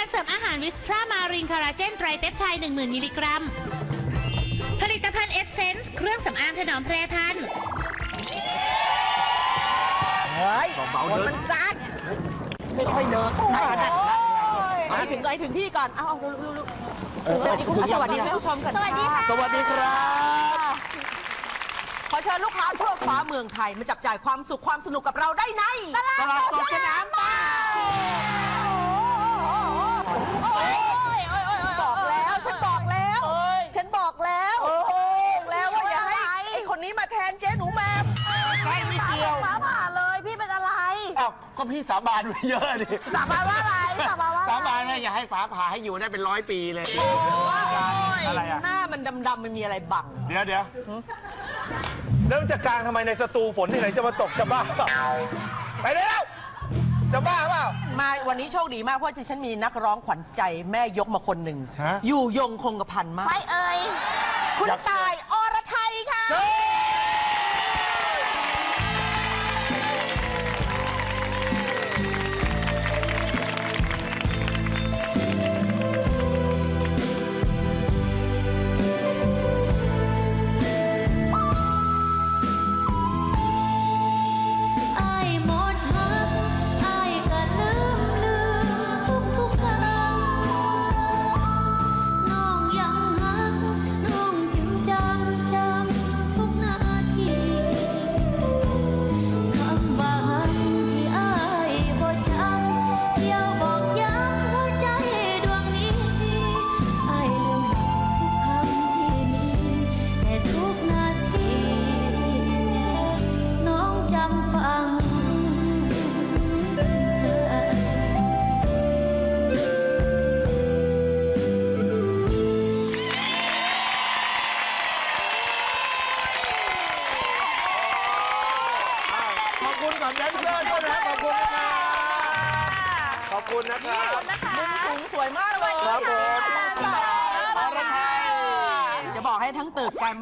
ภัณฑ์เสริมอาหารวิสตรามารินคาราเจนไตรเปปไทด์ 10,000 มิลลิกรัมผลิตภัณฑ์เอสเซนส์เครื่องสำอางถนอมแพรทันเฮ้ยมันซัดไม่ค่อยเลิกไปถึงที่ก่อนเอาลูกสวัสดีคุณผู้ชมสวัสดีค่ะสวัสดีครับขอเชิญลูกค้าทั่วฟ้าเมืองไทยมาจับจ่ายความสุขความสนุกกับเราได้ในตลาดสดสนามเป้าบอกแล้วว่าอย่าให้ไอ้คนนี้มาแทนเจ๊หนูแม่ไม่เกี่ยวมาผ่าเลยพี่เป็นอะไรอ้าวก็พี่สาบานไว้เยอะดิสาบานว่าอะไรสาบานว่าอย่าให้ฟ้าผ่าให้อยู่ได้เป็น100 ปีเลยอะไรอะหน้ามันดำๆมันมีอะไรบังเดี๋ยวเริ่มจากกลางทำไมในสตูฝนที่ไหนจะมาตกจะบ้าไปได้แล้วจะบ้าเปล่ามาวันนี้โชคดีมากเพราะฉันมีนักร้องขวัญใจแม่ยกมาคนหนึ่งอยู่ยงคงกระพันมากไปเอ่ยคุณตายอรไทยค่ะ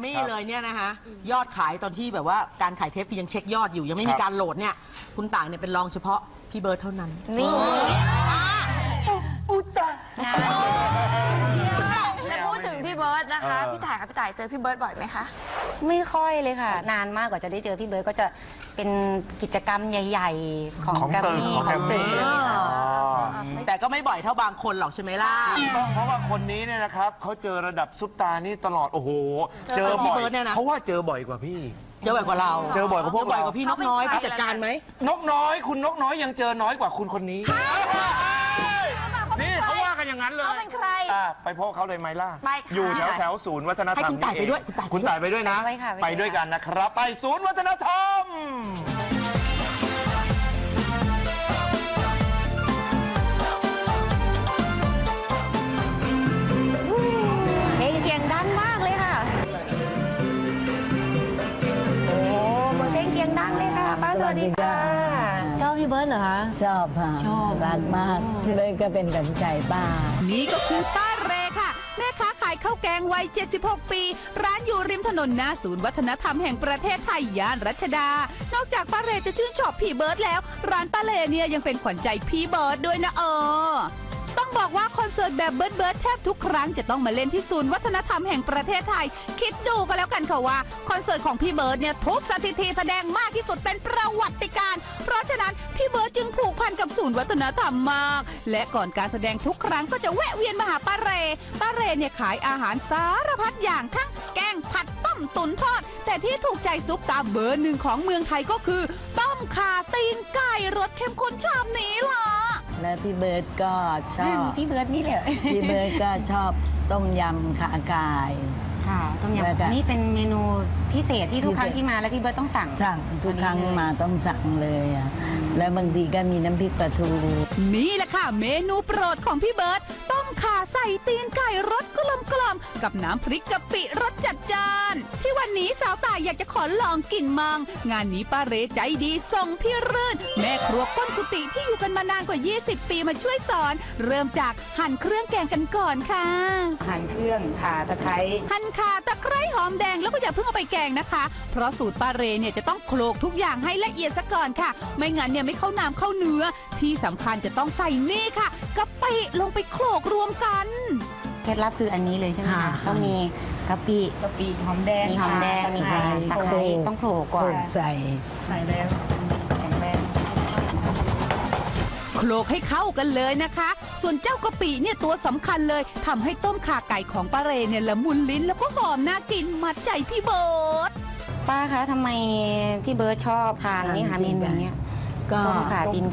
นี่เลยเนี่ยนะคะยอดขายตอนที่แบบว่าการขายเทปคือยังเช็คยอดอยู่ยังไม่มีการโหลดเนี่ยคุณต่างเนี่ยเป็นรองเฉพาะพี่เบิร์ดเท่านั้นนี่อุตะแต่พูดถึงพี่เบิร์ดนะคะพี่ต่ายค่ะพี่ต่ายเจอพี่เบิร์ดบ่อยไหมคะไม่ค่อยเลยค่ะนานมากกว่าจะได้เจอพี่เบิร์ดก็จะเป็นกิจกรรมใหญ่ๆของแกรมมี่แต่ก็ไม่บ่อยเท่าบางคนหรอกใช่ไหมล่ะเพราะว่าคนนี้เนี่ยนะครับเขาเจอระดับซุปตานี่ตลอดโอ้โหเจอบ่อยเพราะว่าเจอบ่อยกว่าพี่เจอบ่อยกว่าเราเจอบ่อยกว่าพวกบ่อยกว่าพี่นกน้อยผู้จัดการไหมนกน้อยคุณนกน้อยยังเจอน้อยกว่าคุณคนนี้นี่เขาว่ากันอย่างนั้นเลยเขาเป็นใครไปพบเขาเลยไหมล่ะอยู่แถวศูนย์วัฒนธรรมให้คุณต่ายไปด้วยคุณต่ายไปด้วยนะไปด้วยกันนะครับไปศูนย์วัฒนธรรมสวัสดีค่ะชอบพี่เบิร์ดเหรอคะชอบค่ะรักมากพี่เบิร์ดก็เป็นกันใจป้านี่ก็คือป้าเรค่ะแม่ค้าขายข้าวแกงวัย76 ปีร้านอยู่ริมถนนหน้าศูนย์วัฒนธรรมแห่งประเทศไทยย่านรัชดานอกจากป้าเรจะชื่นชอบพี่เบิร์ดแล้วร้านป้าเรเนี่ยยังเป็นขวัญใจพี่เบิร์ดด้วยนะต้องบอกว่าคอนเสิร์ตแบบเบิร์ดแทบทุกครั้งจะต้องมาเล่นที่ศูนย์วัฒนธรรมแห่งประเทศไทยคิดดูก็แล้วกันค่ะว่าคอนเสิร์ตของพี่เบิร์ดเนี่ยทุบสถิติแสดงมากที่สุดเป็นประวัติการณ์เพราะฉะนั้นพี่เบิร์ดจึงผูกพันกับศูนย์วัฒนธรรมมากและก่อนการแสดงทุกครั้งก็จะแวะเวียนมาหาป้าเรเนี่ยขายอาหารสารพัดอย่างทั้งแกงผัดต้มตุ๋นทอดแต่ที่ถูกใจซุปตาเบอร์ 1ของเมืองไทยก็คือต้มข่าตีนไก่รสเข้มข้นชามนี้ล่ะและพี่เบิร์ดก็ชอบพี่เบิร์ดนี่เลยพี่เบิร์ดก็ชอบต้มยำขาไก่ค่ะต้มยำนี่เป็นเมนูพิเศษที่ทุกครั้งที่มาแล้วพี่เบิร์ดต้องสั่งทุกครั้งมาต้องสั่งเลยอ่ะแล้วบางทีก็มีน้ำพริกปลาทูนี่แหละค่ะเมนูโปรดของพี่เบิร์ดต้ม ขาใส่ตีนไก่รสกลมกล่อมกับน้ำพริกกะปิรสจัดจานที่วันนี้สาวตายอยากจะขอลองกินมังงานนี้ป้าเรใจดีส่งพี่รื่นแม่ครัวก้นกุฏิที่อยู่กันมานานกว่า20 ปีมาช่วยสอนเริ่มจากหั่นเครื่องแกงกันก่อนค่ะหั่นเครื่องข่าตะไคร้หั่นข่าตะไคร้หอมแดงแล้วก็อย่าเพิ่งเอาไปแกงนะคะเพราะสูตรป้าเรเนี่ยจะต้องโขลกทุกอย่างให้ละเอียดซะก่อนค่ะไม่งั้นเนี่ยไม่เข้าน้ำเข้าเนื้อที่สำคัญจะต้องใส่นี่ค่ะกะปิลงไปโขลกรวมกันเคล็ดลับคืออันนี้เลยใช่ไหมคะต้องมีกะปิหอมแดงมีหอมแดงมีไข่ตะไคร้ต้องโขลกก่อนใส่แล้วแข็งแรงโขลกให้เข้ากันเลยนะคะส่วนเจ้ากะปิเนี่ยตัวสำคัญเลยทำให้ต้มข่าไก่ของป้าเรเนี่ยละมุนลิ้นแล้วก็หอมน่ากินมัดใจพี่เบิร์ตป้าคะทำไมพี่เบิร์ตชอบทานนี่ค่ะเมนูเนี้ยก็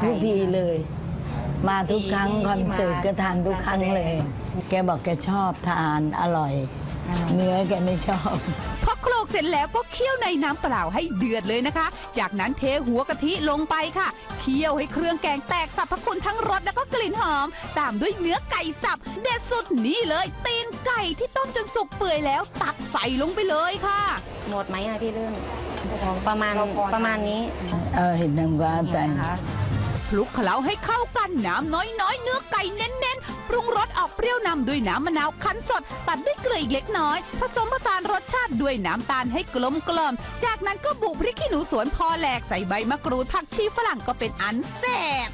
ทุกทีเลยมาทุกครั้งคอนเสิร์ตก็ทานทุกครั้งเลยแกบอกแกชอบทานอร่อยเนื้อแกไม่ชอบพอโขลกเสร็จแล้วก็เคี่ยวในน้ำเปล่าให้เดือดเลยนะคะจากนั้นเทหัวกะทิลงไปค่ะเคี่ยวให้เครื่องแกงแตกสรรพคุณทั้งรสแล้วก็กลิ่นหอมตามด้วยเนื้อไก่สับเด็ดสุดนี่เลยตีนไก่ที่ต้มจนสุกเปื่อยแล้วตักใส่ลงไปเลยค่ะหมดไหมคะพี่เรื่องประมาณนี้เห็นนางว่าใจคลุกเคล้าให้เข้ากันน้ำน้อยๆเนื้อไก่เน้นๆปรุงรสออกเปรี้ยวนำด้วยน้ำมะนาวคั้นสดตัดด้วยเกลืออีกเล็กน้อยผสมผสานรสชาติด้วยน้ำตาลให้กลมกล่อมจากนั้นก็บุกพริกขี้หนูสวนพอแหลกใส่ใบมะกรูดผักชีฝรั่งก็เป็นอันเสร็จ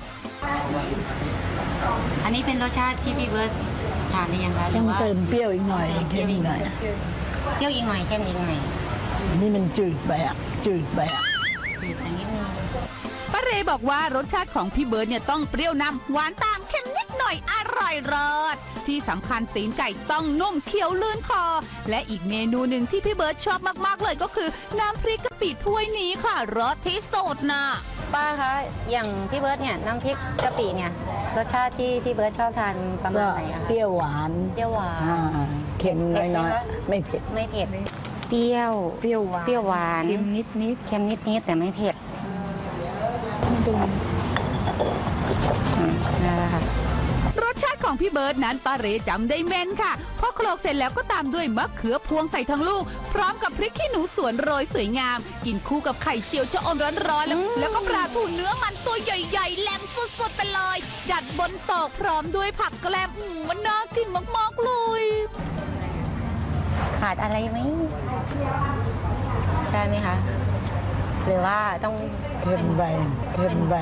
อันนี้เป็นรสชาติที่พี่เบิร์ตทานได้ยังไงหรือว่าเติมเปรี้ยวอีกหน่อยเปรี้ยวอีกหน่อยเปรี้ยวอีกหน่อยแค่นี้หน่อยนี่มันจืดไปอ่ะจืดอันนี้ป้าเรบอกว่ารสชาติของพี่เบิร์ตเนี่ยต้องเปรี้ยวนำหวานตามเค็มนิดหน่อยอร่อยรอดที่สำคัญตีนไก่ต้องนุ่มเคี้ยวลื่นคอและอีกเมนูหนึ่งที่พี่เบิร์ตชอบมากๆเลยก็คือน้ำพริกกะปิถ้วยนี้ค่ะรสที่สุดนะป้าคะอย่างพี่เบิร์ตเนี่ยน้ำพริกกะปิเนี่ยรสชาติที่พี่เบิร์ตชอบทานประมาณไหนคะเปรี้ยวหวานเค็มน้อยๆไม่เผ็ดเปรี้ยวหวานเค็มนิดๆแต่ไม่เผ็ดรสชาติของพี่เบิร์ตนั้นป้าเรจำได้แม่นค่ะพอโขลกเสร็จแล้วก็ตามด้วยมะเขือพวงใส่ทั้งลูกพร้อมกับพริกขี้หนูสวนโรยสวยงามกินคู่กับไข่เจียวชะอมร้อนๆแล้วก็ปลาทูเนื้อมันตัวใหญ่ๆแหลมสุดๆไปเลยจัดบนโต๊ะพร้อมด้วยผักแกล้มมันน่ากินมากๆเลยขาดอะไรไหมได้ไหมคะหรือว่าต้องเค็มใบ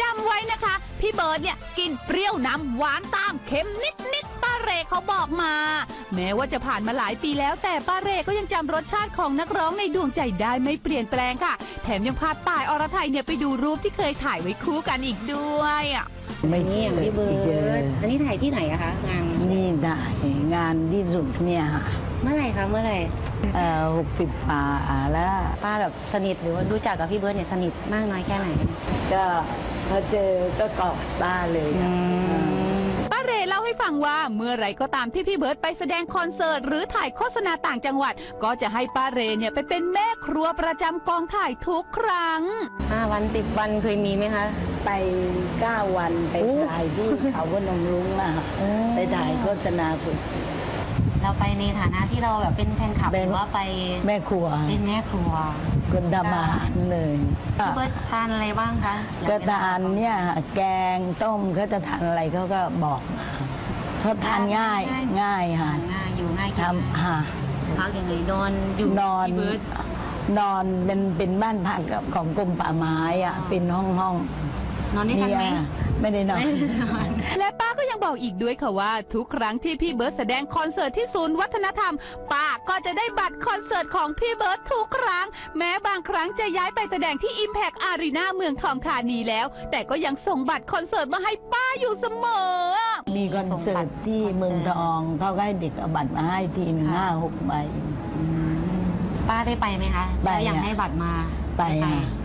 จำไว้นะคะพี่เบิร์ตเนี่ยกินเปรี้ยวน้ำหวานตามเค็มนิดป้าเรเขาบอกมาแม้ว่าจะผ่านมาหลายปีแล้วแต่ป้าเรก็ยังจำรสชาติของนักร้องในดวงใจได้ไม่เปลี่ยนแปลงค่ะแถมยังพาตายอรไทยเนี่ยไปดูรูปที่เคยถ่ายไว้คู่กันอีกด้วยไม่เงียบพี่เบิร์ตอันนี้ถ่ายที่ไหนอะคะงานนี่ได้งานที่สุดเนี่ยค่ะเมื่อไหร่60 ปีแล้วป้าแบบสนิทหรือว่ารู้จักกับพี่เบิร์ตเนี่ยสนิทมากน้อยแค่ไหนก็พอเจอก็กอดป้าเลยป้าเรเล่าให้ฟังว่าเมื่อไรก็ตามที่พี่เบิร์ตไปแสดงคอนเสิร์ตหรือถ่ายโฆษณาต่างจังหวัดก็จะให้ป้าเรเนี่ยไปเป็นแม่ครัวประจำกองถ่ายทุกครั้ง5 วัน10 วันเคยมีไหมคะไป9 วันไปถ่ายที่เขาพนมรุ้งมาไปถ่ายโฆษณาสุดเราไปในฐานะที่เราแบบเป็นแฟนคลับหรือว่าไปแม่ครัวเป็นแม่ครัวคนทำอาหารเลยพี่เบิร์ตทานอะไรบ้างคะก็ทานเนี่ยแกงต้มเขาจะทานอะไรเขาก็บอกเขาทานง่ายค่ะอยู่ง่ายทำค่ะพักยังไงนอนพี่เบิร์ตนอนเป็นบ้านพักของกรมป่าไม้อ่ะเป็นห้องนอนได้ทันไหมไม่ได้นอนและป้าก็ยังบอกอีกด้วยค่ะว่าทุกครั้งที่พี่เบิร์ตแสดงคอนเสิร์ตที่ศูนย์วัฒนธรรมป้าก็จะได้บัตรคอนเสิร์ตของพี่เบิร์ตทุกครั้งแม้บางครั้งจะย้ายไปแสดงที่ Impact Arena เมืองทองธานีแล้วแต่ก็ยังส่งบัตรคอนเสิร์ตมาให้ป้าอยู่เสมอมีคอนเสิร์ตที่เมืองทองเขาให้เด็กเอาบัตรมาให้ทีม5-6 ใบป้าได้ไปไหมคะแล้วอยากได้บัตรมา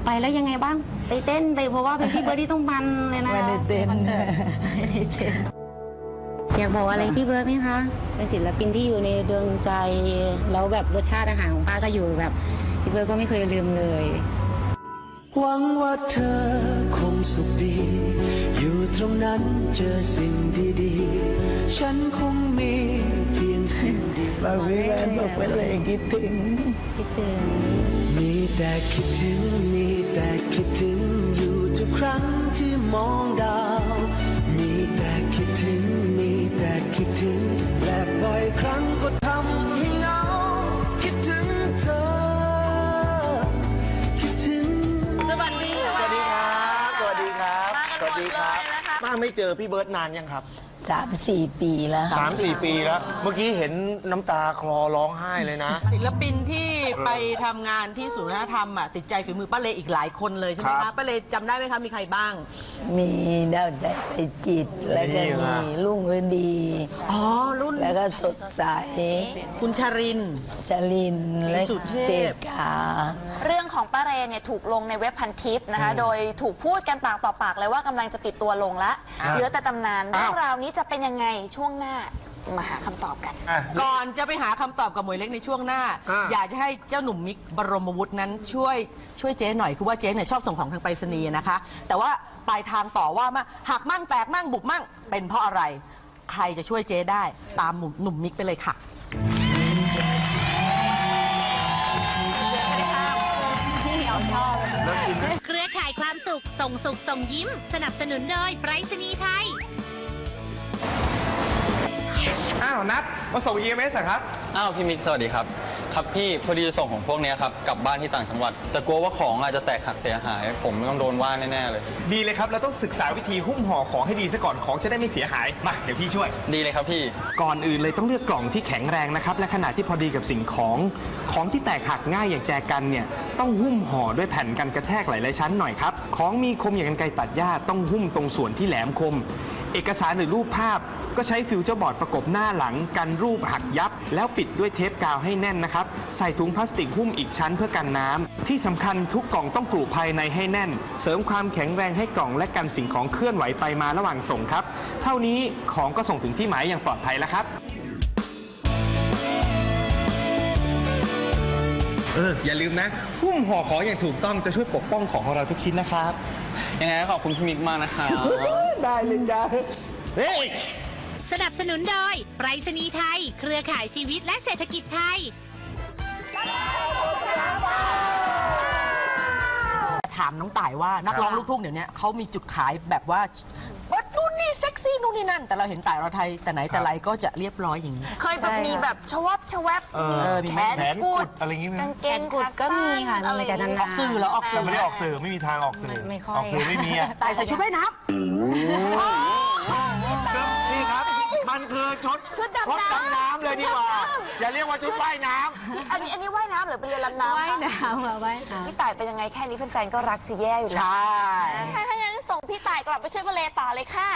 ไปแล้วยังไงบ้างไปเต้นไปเพราะว่าเป็นพี่เบิร์ตที่ต้องมันเลยนะไม่ได้เต้นอยากบอกอะไรพี่เบิร์ตไหมคะเป็นศิลปินที่อยู่ในดวงใจแล้วแบบรสชาติอาหารของป้าก็อยู่แบบพี่เบิร์ตก็ไม่เคยลืมเลยหวังว่าเธอคงสุขดีอยู่ตรงไหน นั้นเจอสิ่งดีๆฉันคงมีเพียงสิ่งดีบางเวลาบอกว่าอะไรคิดถึงมีแต่คิดถึงมีแต่คิดถึงอยู่ทุกครั้งที่มองดาวมีแต่คิดถึงมีแต่คิดถึงและบ่อยครั้งก็ทำให้เหงาคิดถึงเธอคิดถึงสวัสดีสวัสดีครับสวัสดีครับสวัสดีครับป้าไม่เจอพี่เบิร์ตนานยังครับ3-4 ปีแล้วค่ะ3-4 ปีแล้วเมื่อกี้เห็นน้ำตาคลอร้องไห้เลยนะศิลปินที่ไปทำงานที่ศูนย์วัฒนธรรมอ่ะติดใจฝีมือป้าเลอีกหลายคนเลยใช่ไหมคะป้าเลจำได้ไหมคะมีใครบ้างมีดาวใจไปจิตแล้วก็มีรุ่งฤดีอ๋อรุ่นแล้วก็สดใสคุณชรินและเศรษฐาเรื่องของป้าเลเนี่ยถูกลงในเว็บพันทิปนะคะโดยถูกพูดกันปากต่อปากเลยว่ากำลังจะปิดตัวลงละเหลือแต่ตำนานเรื่องราวนี้จะเป็นยังไงช่วงหน้ามาหาคำตอบกันก่อนจะไปหาคำตอบกับหมวยเล็กในช่วงหน้า อยากจะให้เจ้าหนุ่มมิกบรมวุฒินั้นช่วยเจ๊หน่อยคือว่าเจ๊เนี่ยชอบส่งของทางไปรษณีย์นะคะแต่ว่าปลายทางต่อว่ามาหักมั่งแตกมั่งบุบมั่งเป็นเพราะอะไรใครจะช่วยเจ๊ได้ตามหนุ่มมิกไปเลยค่ะเครือข่ายความสุขส่งสุขส่งยิ้มสนับสนุนโดยไปรษณีย์ไทยอ้าวนัดมาส่ง EMS เหรอครับอ้าวพี่มิกสวัสดีครับครับพี่พอดีส่งของพวกนี้ครับกลับบ้านที่ต่างจังหวัดแต่กลัวว่าของอาจจะแตกหักเสียหายผมต้องโดนว่าแน่ๆเลยดีเลยครับเราต้องศึกษาวิธีหุ้มห่อของให้ดีซะก่อนของจะได้ไม่เสียหายมาเดี๋ยวพี่ช่วยดีเลยครับพี่ก่อนอื่นเลยต้องเลือกกล่องที่แข็งแรงนะครับและขนาดที่พอดีกับสิ่งของของที่แตกหักง่ายอย่างแจกันเนี่ยต้องหุ้มห่อด้วยแผ่นกันกระแทกหลายๆชั้นหน่อยครับของมีคมอย่างกรรไกรตัดหญ้าต้องหุ้มตรงส่วนที่แหลมคมเอกสารหรือรูปภาพก็ใช้ฟิวเจอร์บอร์ดประกบหน้าหลังกันรูปหักยับแล้วปิดด้วยเทปกาวให้แน่นนะครับใส่ถุงพลาสติกหุ้มอีกชั้นเพื่อกันน้ำที่สำคัญทุกกล่องต้องกลุ่มภายในให้แน่นเสริมความแข็งแรงให้กล่องและกันสิ่งของเคลื่อนไหวไปมาระหว่างส่งครับเท่านี้ของก็ส่งถึงที่หมายอย่างปลอดภัยแล้วครับอย่าลืมนะหุ้มห่อของอย่างถูกต้องจะช่วยปกป้องของเราทุกชิ้นนะครับยังไงขอบคุณพี่มิกมากนะคะได้เลยจ้าสนับสนุนโดยไปรษณีย์ไทยเครือข่ายชีวิตและเศรษฐกิจไทยถามน้องต่ายว่านักร้องลูกทุ่งเดี๋ยวนี้เขามีจุดขายแบบว่านู่นนี่เซ็กซี่นู่นนี่นั่นแต่เราเห็นต่ายเราไทยแต่ไหนแต่ไรก็จะเรียบร้อยอย่างนี้เคยแบบมีแบบชวับชวับมีแขนกุดอะไรอย่างนี้กางเกงกุดก็มีค่ะมีแต่นั้นออกสื่อแล้วออกสื่อไม่ได้ออกสื่อไม่มีทางออกสื่อออกสื่อไม่มีอะต่ายใส่ชุดว่ายน้ำมันคือชุดดำน้ำเลยดีกว่าอย่าเรียกว่าชุดว่ายน้ำอันนี้ว่ายน้ำหรือเป็นเรือลำน้ำว่ายน้ำเหรอว่ายน้ำพี่ต่ายเป็นยังไงแค่นี้แฟนๆก็รักจะแย่อยู่แล้วใช่ถ้างั้นส่งพี่ต่ายกลับไปช่วยป้าเลต่อเลยค่ะ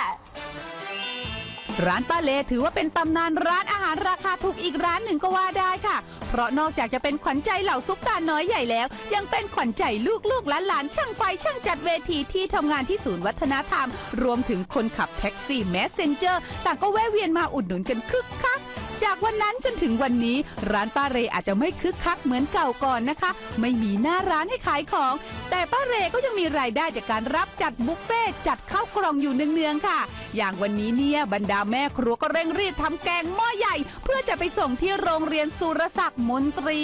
ร้านป้าเลถือว่าเป็นตำนานร้านอาหารราคาถูกอีกร้านหนึ่งก็ว่าได้ค่ะเพราะนอกจากจะเป็นขวัญใจเหล่าซุปตาน้อยใหญ่แล้วยังเป็นขวัญใจลูกๆหลานๆช่างไฟช่างจัดเวทีที่ทำงานที่ศูนย์วัฒนธรรมรวมถึงคนขับแท็กซี่แมสเซนเจอร์ต่างก็แวะเวียนมาอุดหนุนกันคึกคักจากวันนั้นจนถึงวันนี้ร้านป้าเรอาจจะไม่คึกคักเหมือนเก่าก่อนนะคะไม่มีหน้าร้านให้ขายของแต่ป้าเรก็ยังมีรายได้จากการรับจัดบุฟเฟ่จัดข้าวกล่องอยู่เนืองๆค่ะอย่างวันนี้เนี่ยบรรดาแม่ครัวก็เร่งรีบทำแกงหม้อใหญ่เพื่อจะไปส่งที่โรงเรียนสุรศักดิ์มนตรี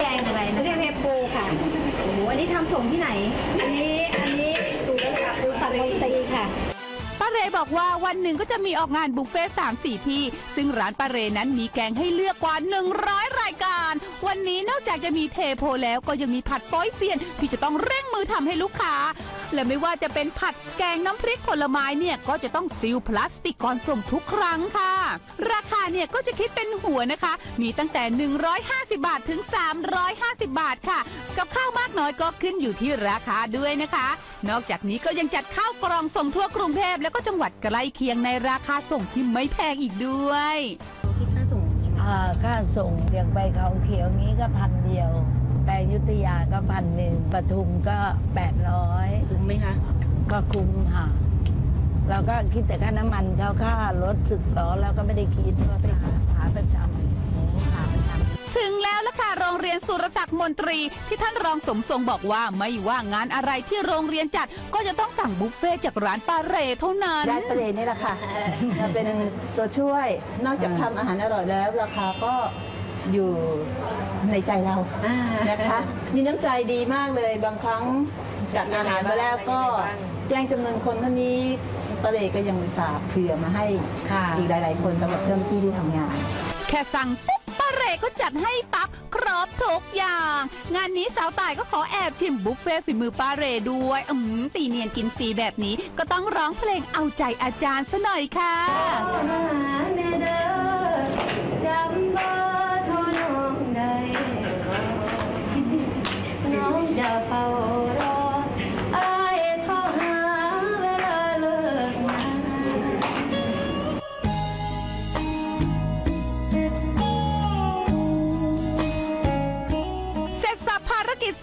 แกงอะไรเขาเรียกเฮปโปค่ะโอ้โหอันนี้ทำส่งที่ไหนอันนี้สุรศักดิ์มนตรีค่ะป้าเรบอกว่าวันหนึ่งก็จะมีออกงานบุฟเฟ่ต์ 3-4 ที่ซึ่งร้านป้าเรนั้นมีแกงให้เลือกกว่า100รายการวันนี้นอกจากจะมีเทโพแล้วก็ยังมีผัดป้อยเซียนที่จะต้องเร่งมือทำให้ลูกค้าและไม่ว่าจะเป็นผัดแกงน้ำพริกผลไม้เนี่ยก็จะต้องซีลพลาสติกก่อนส่งทุกครั้งค่ะราคาเนี่ยก็จะคิดเป็นหัวนะคะมีตั้งแต่150 บาทถึง350 บาทค่ะกับข้าวมากน้อยก็ขึ้นอยู่ที่ราคาด้วยนะคะนอกจากนี้ก็ยังจัดข้าวกล่องส่งทั่วกรุงเทพแล้วก็จังหวัดใกล้เคียงในราคาส่งที่ไม่แพงอีกด้วยคิดค่าส่งค่าส่งอย่างใบเขาเขียวนี้ก็1,000 เดียวแต่อยุธยาก็1,001ปทุมก็800คุ้มไหมคะก็คุ้มค่ะเราก็คิดแต่ค่าน้ำมันเขาค่ารถสึกล้อแล้วก็ไม่ได้คิดก็ไปหาประจำ ถึงแล้วล่ะค่ะโรงเรียนสุรศักดิ์มนตรีที่ท่านรองสมทรงบอกว่าไม่ว่างานอะไรที่โรงเรียนจัดก็จะต้องสั่งบุฟเฟ่จากร้านปาเร่เท่านั้นร้านปาเร่นี่แหละค่ะเป็นตัวช่วยนอกจากทำอาหารอร่อยแล้วราคาก็อยู่ในใจเรานะคะมีน้ำใจดีมากเลยบางครั้งจัดอาหารมาแล้วก็แจ้งจำนวนคนเท่านี้ปาเร่ก็ยังสาบเผื่อมาให้อีกหลายๆคนสำหรับเพื่อนที่ทำงานแค่สั่งปุ๊บปาเร่ก็จัดให้ปักครบทุกอย่างงานนี้สาวต่ายก็ขอแอบชิมบุฟเฟ่ฝีมือปาเร่ด้วยตีเนียนกินฟรีแบบนี้ก็ต้องร้องเพลงเอาใจอาจารย์ซะหน่อยค่ะ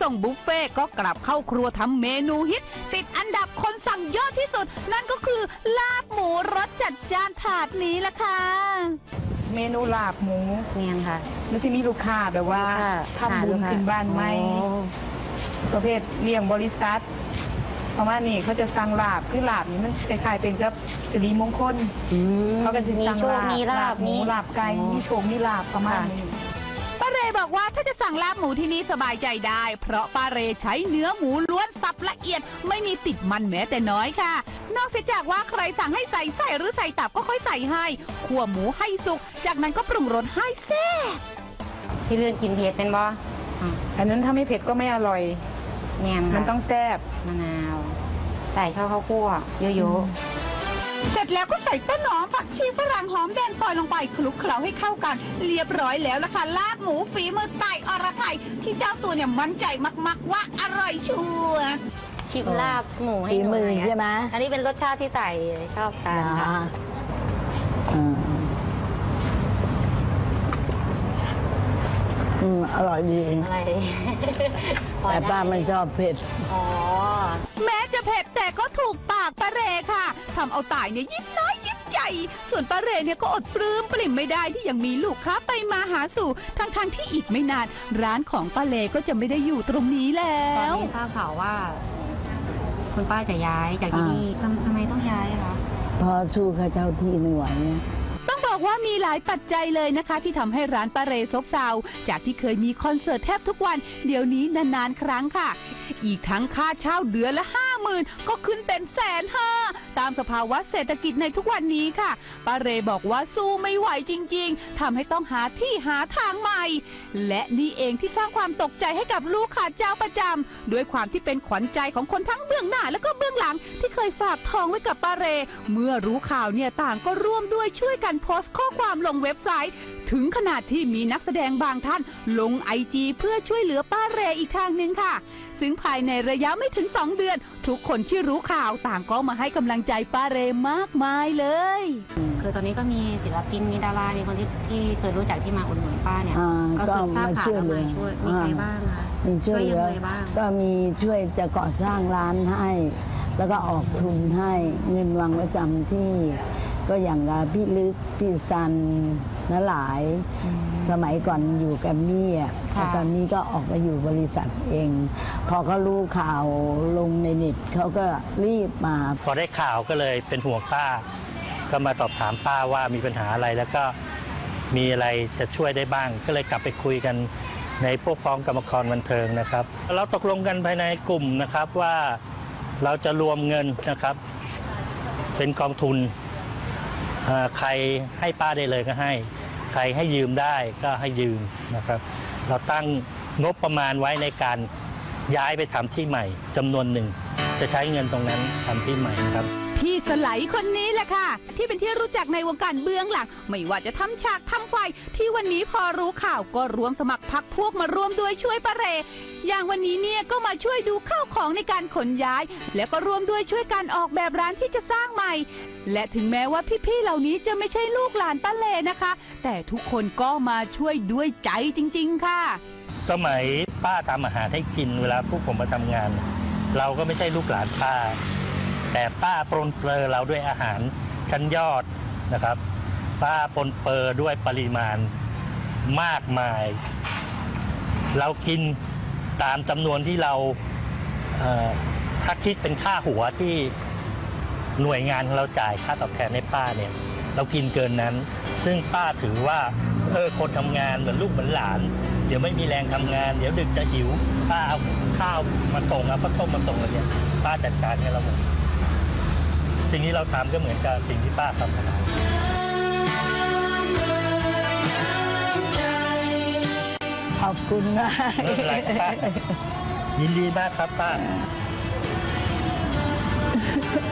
ส่งบุฟเฟ่ก็กลับเข้าครัวทำเมนูฮิตติดอันดับคนสั่งยอดที่สุดนั่นก็คือลาบหมูรสจัดจ้านถาดนี้ล่ะค่ะเมนูลาบหมูเนี่ยค่ะแล้วที่มีลูกค้าแบบว่าทำบุญขึ้นบ้านไหมประเภทเลี้ยงบริษัทเพราะว่านี่เขาจะสั่งลาบคือลาบนี่มันคล้ายๆเป็นกับสิริมงคลเขาก็จะสั่งลาบหมูลาบไก่มีโชคมีลาบประมาณนี้ปาเร่บอกว่าถ้าจะสั่งลาบหมูที่นี่สบายใจได้เพราะปาเร่ใช้เนื้อหมูล้วนสับละเอียดไม่มีติดมันแม้แต่น้อยค่ะนอกจากว่าใครสั่งให้ใส่ไส้หรือใส่ตับก็ค่อยใส่ให้ขั่วหมูให้สุกจากนั้นก็ปรุงรสให้แซ่บที่เลื่อนกินเผ็ดเป็นบ่อันนั้นถ้าไม่เผ็ดก็ไม่อร่อยแม่นมันต้องแซ่บมะนาวใส่ข้าวคั่วเยอะๆเสร็จแล้วก็ใส่ต้นหอมผักชีฝรั่งหอมแดงซอยลงไปคลุกเคล้าให้เข้ากันเรียบร้อยแล้วล่ะค่ะลาบหมูฝีมือต่ายอรไทยที่เจ้าตัวเนี่ยมั่นใจมากๆว่าอร่อยชัวร์ชิมลาบหมูให้หน่อยใช่ไหมอันนี้เป็นรสชาติที่ต่ายชอบทานค่ะอร่อยดีแต่ป้าไม่ชอบเผ็ดแม้จะเผ็ดแต่ก็ถูกปากปาเร่ค่ะทำเอาต่ายเนี่ยยิ้มน้อยยิ้มใหญ่ส่วนปาเร่เนี่ยก็อดปลื้มปลิ่มไม่ได้ที่ยังมีลูกค้าไปมาหาสู่ทั้งที่อีกไม่นานร้านของปาเร่ก็จะไม่ได้อยู่ตรงนี้แล้วตอนนี้ทราบข่าวว่าคุณป้าจะย้ายจากที่นี่ทำไมต้องย้ายคะพอสู้ข้าเจ้าที่ไม่ไหวต้องบอกว่ามีหลายปัจจัยเลยนะคะที่ทำให้ร้านปาเร่ซบเซาจากที่เคยมีคอนเสิร์ตแทบทุกวันเดี๋ยวนี้นานๆครั้งค่ะอีกทั้งค่าเช่าเดือนละ50,000ก็ขึ้นเป็น150,000ตามสภาวะเศรษฐกิจในทุกวันนี้ค่ะปาเร่บอกว่าสู้ไม่ไหวจริงๆทำให้ต้องหาที่หาทางใหม่และนี่เองที่สร้างความตกใจให้กับลูกค้าเจ้าประจำด้วยความที่เป็นขวัญใจของคนทั้งเบื้องหน้าและก็เบื้องหลังที่เคยฝากทองไว้กับปาเร่เมื่อรู้ข่าวเนี่ยต่างก็ร่วมด้วยช่วยกันโพสต์ข้อความลงเว็บไซต์ถึงขนาดที่มีนักแสดงบางท่านลงIGเพื่อช่วยเหลือปาเร่อีกทางหนึ่งค่ะซึ่งภายในระยะไม่ถึง2 เดือนทุกคนที่รู้ข่าวต่างก็มาให้กำลังใจปาเร่มากมายเลยคือตอนนี้ก็มีศิลปินมีดารามีคนที่เคยรู้จักที่มาอุดหนุนป้าเนี่ยก็คือทราบข่าวแล้วมาช่วยมีใครบ้างคะช่วยยังไงบ้างก็มีช่วยจะก่อสร้างร้านให้แล้วก็ออกทุนให้เงินวางประจำที่ก็อย่างพี่ลึกพี่ซันน้าหลายสมัยก่อนอยู่แกรมมี่อ่ะตอนนี้ก็ออกมาอยู่บริษัทเองพอเขารู้ข่าวลงในเน็ตเขาก็รีบมาพอได้ข่าวก็เลยเป็นห่วงป้าก็มาสอบถามป้าว่ามีปัญหาอะไรแล้วก็มีอะไรจะช่วยได้บ้างก็เลยกลับไปคุยกันในพวกพ้องกรรมกรบันเทิงนะครับเราตกลงกันภายในกลุ่มนะครับว่าเราจะรวมเงินนะครับเป็นกองทุนใครให้ป้าได้เลยก็ให้ใครให้ยืมได้ก็ให้ยืมนะครับเราตั้งงบประมาณไว้ในการย้ายไปทำที่ใหม่จำนวนหนึ่งจะใช้เงินตรงนั้นทำที่ใหม่ครับพี่สไลด์คนนี้แหละค่ะที่เป็นที่รู้จักในวงการเบื้องหลังไม่ว่าจะทำฉากทำไฟที่วันนี้พอรู้ข่าวก็รวมสมัครพรรคพวกมาร่วมด้วยช่วยปาเร่อย่างวันนี้เนี่ยก็มาช่วยดูข้าวของในการขนย้ายแล้วก็ร่วมด้วยช่วยการออกแบบร้านที่จะสร้างใหม่และถึงแม้ว่าพี่ๆเหล่านี้จะไม่ใช่ลูกหลานปาเร่นะคะแต่ทุกคนก็มาช่วยด้วยใจจริงๆค่ะสมัยป้าทำอาหารให้กินเวลาพวกผมมาทำงานเราก็ไม่ใช่ลูกหลานป้าแต่ป้าปรนเปรอเราด้วยอาหารชั้นยอดนะครับป้าปรนเปรอด้วยปริมาณมากมาย เรากินตามจำนวนที่เราถ้าคิดเป็นค่าหัวที่หน่วยงานของเราจ่ายค่าตอบแทนให้ป้าเนี่ยเรากินเกินนั้นซึ่งป้าถือว่าคนทำงานเหมือนลูกเหมือนหลานเดี๋ยวไม่มีแรงทำงานเดี๋ยวดึกจะหิวป้าเอาข้าวมาส่งเอาข้าวต้มมาส่งอะไรเนี่ยป้าจัดการให้เราหมดสิ่งที่เราทำก็เหมือนกับสิ่งที่ป้าทำกับเราขอบคุณมากไม่เป็นไรป้ายินดีมากครับป้า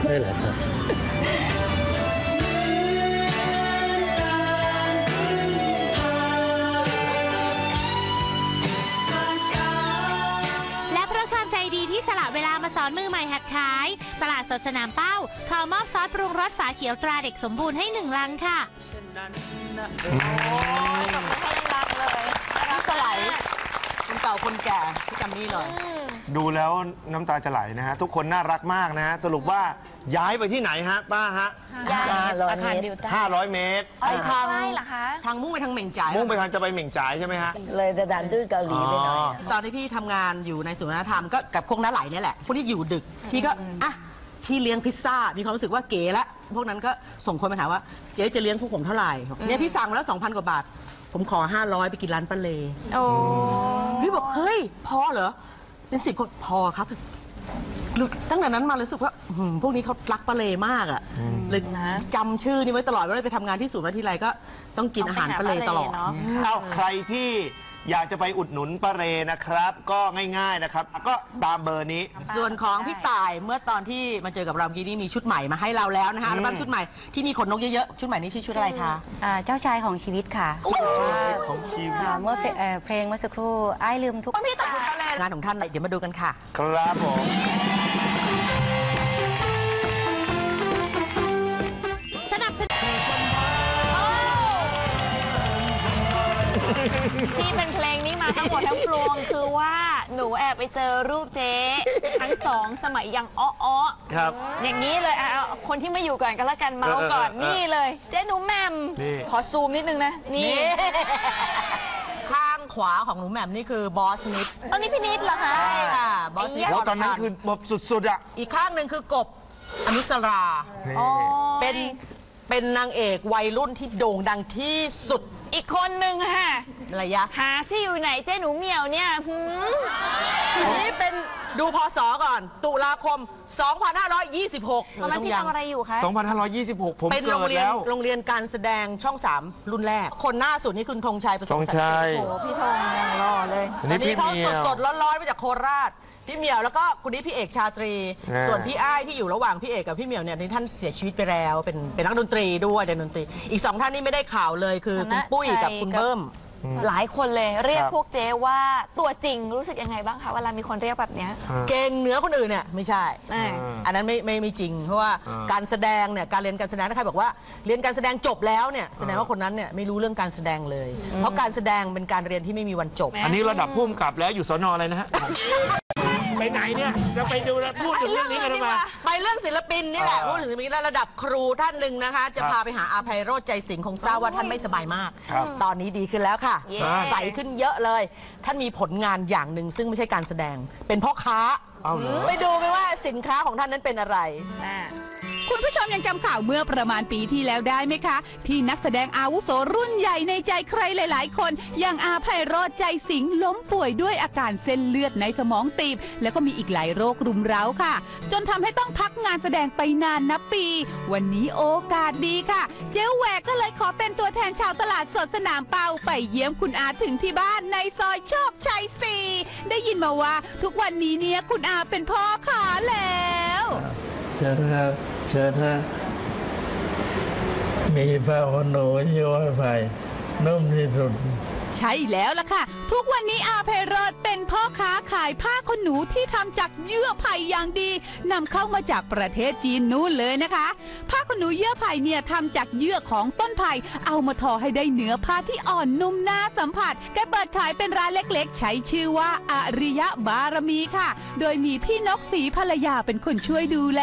ไม่เป็นไรครับสละเวลามาสอนมือใหม่หัดขายตลาดสดสนามเป้าขอมอบซอสปรุงรสฝาเขียวตราเด็กสมบูรณ์ให้1 ลังค่ะโอ้ยขอบคุณให้1 ลังเลยน้ำตาไหลคนเก่าคนแก่ที่จำนี่เลยดูแล้วน้ำตาจะไหลนะฮะทุกคนน่ารักมากนะฮะสรุปว่าย้ายไปที่ไหนฮะป้าฮะ500 เมตรทางเหรอคะทางมุ่งไปทางเหม่งจ๋ายมุ่งไปทางจะไปเหม่งจ๋ายใช่ไหมฮะเลยจะดันดื้อเกาหลีไปหน่อยตอนที่พี่ทำงานอยู่ในศูนย์วัฒนธรรมก็กับพวกน้าไหลนี่แหละพวกที่อยู่ดึกพี่ก็อ่ะที่เลี้ยงพิซซ่ามีความรู้สึกว่าเก๋ละพวกนั้นก็ส่งคนมาถามว่าเจ๊จะเลี้ยงพวกผมเท่าไหร่เนี่ยพี่สั่งมาแล้ว 2,000 กว่าบาทผมขอ500ไปกินร้านป้าเลโอ้พี่บอกเฮ้ยพอเหรอเป็น10 คนพอครับตั้งแต่นั้นมารู้สึกว่าพวกนี้เขารักปลาเลมากอ่ะเลยจำชื่อนี้ไว้ตลอดว่าไปทำงานที่ศูนย์วัฒนธรรมทีไรก็ต้องกินอาหารปลาเลตลอดเอาใครที่อยากจะไปอุดหนุนปลาเลนะครับก็ง่ายๆนะครับก็ตามเบอร์นี้ส่วนของพี่ต่ายเมื่อตอนที่มาเจอกับเราเมื่อกี้นี่มีชุดใหม่มาให้เราแล้วนะคะแล้วบ้างชุดใหม่ที่มีขนนกเยอะๆชุดใหม่นี้ชื่อชุดอะไรคะเจ้าชายของชีวิตค่ะของชีวิตเมื่อเพลงเมื่อสักครู่อ้ายลืมทุกงานของท่านเดี๋ยวมาดูกันค่ะครับผมที่เป็นเพลงนี้มาทั้งหมดทั้งปวงคือว่าหนูแอบไปเจอรูปเจ๊ทั้ง2 สมัยยังอ้อๆครับอย่างนี้เลยเอาคนที่ไม่อยู่ก่อนก็แล้วกันเมาก่อนนี่เลยเจ๊หนูแหม่มขอซูมนิดนึงนะนี่ข้างขวาของหนูแหม่มนี่คือบอสนิดตอนนี้พี่นิดเหรอคะใช่ค่ะบอสนิดแล้วตอนนั้นคือแบบสุดๆอ่ะอีกข้างหนึ่งคือกบอนุสราเป็นนางเอกวัยรุ่นที่โด่งดังที่สุดอีกคนหนึ่งค่ะระยะหาซี่อยู่ไหนเจ๊หนูเหมียวเนี่ยนี่เป็นดูพศก่อนตุลาคม 2526 ตอนนั้นพี่ทำอะไรอยู่คะ 2526 ผมเกิดแล้วเป็นโรงเรียนการแสดงช่อง 3 รุ่นแรกคนหน้าสุดนี่คุณธงชัยประสงค์สันติโหพี่ธงยังรอเลยวันนี้เขาสดๆร้อนๆมาจากโคราชพี่เหมียวแล้วก็คนนี้พี่เอกชาตรีส่วนพี่อ้ายที่อยู่ระหว่างพี่เอกกับพี่เหมียวเนี่ยท่านเสียชีวิตไปแล้วเป็นนักดนตรีด้วยดนตรีอีก2 ท่านนี่ไม่ได้ข่าวเลยคือคุณปุ้ยกับคุณเบิ้มหลายคนเลยเรียกพวกเจ๊ว่าตัวจริงรู้สึกยังไงบ้างคะเวลามีคนเรียกแบบเนี้ยเก่งเหนือคนอื่นเนี่ยไม่ใช่อันนั้นไม่จริงเพราะว่าการแสดงเนี่ยการเรียนการแสดงใครบอกว่าเรียนการแสดงจบแล้วเนี่ยแสดงว่าคนนั้นเนี่ยไม่รู้เรื่องการแสดงเลยเพราะการแสดงเป็นการเรียนที่ไม่มีวันจบอันนี้ระดับผู้กำกับแล้วอยู่สน.อะไรนะฮะไปไหนเนี่ยจะไปดูแล้วพูดถึงเรื่องนี้กันมาไปเรื่องศิลปินนี่แหละพูดถึงศิลปินระดับครูท่านหนึ่งนะคะจะพาไปหาอาภัยโรจน์ใจสิงห์คงทราบว่าท่านไม่สบายมากตอนนี้ดีขึ้นแล้วค่ะใสขึ้นเยอะเลยท่านมีผลงานอย่างหนึ่งซึ่งไม่ใช่การแสดงเป็นพ่อค้าไปดูไปว่าสินค้าของท่านนั้นเป็นอะไรคุณผู้ชมยังจำข่าวเมื่อประมาณปีที่แล้วได้ไหมคะที่นักแสดงอาวุโสรุ่นใหญ่ในใจใครหลายๆคนอย่างอาภัยโรจน์ใจสิงห์ล้มป่วยด้วยอาการเส้นเลือดในสมองตีบแล้วก็มีอีกหลายโรครุมเร้าค่ะจนทำให้ต้องพักงานแสดงไปนานนับปีวันนี้โอกาสดีค่ะเจ๊แหวกก็เลยขอเป็นตัวแทนชาวตลาดสดสนามเป้าไปเยี่ยมคุณอาถึงที่บ้านในซอยโชคชัย 4ได้ยินมาว่าทุกวันนี้เนี่ยคุณอาเป็นพ่อขาแล้วเชิญครับเชิญฮะมีผ้าขนหนูย้อยไผ่นุ่มที่สุดใช่แล้วล่ะค่ะทุกวันนี้อาภัยโรจน์เป็นพ่อค้าขายผ้าขนหนูที่ทำจากเยื่อไผ่อย่างดีนำเข้ามาจากประเทศจีนนู้นเลยนะคะผ้าขนหนูเยื่อไผ่เนี่ยทำจากเยื่อของต้นไผ่เอามาทอให้ได้เนื้อผ้าที่อ่อนนุ่มน่าสัมผัสแกเปิดขายเป็นร้านเล็กๆใช้ชื่อว่าอริยบารมีค่ะโดยมีพี่นกศรีภรรยาเป็นคนช่วยดูแล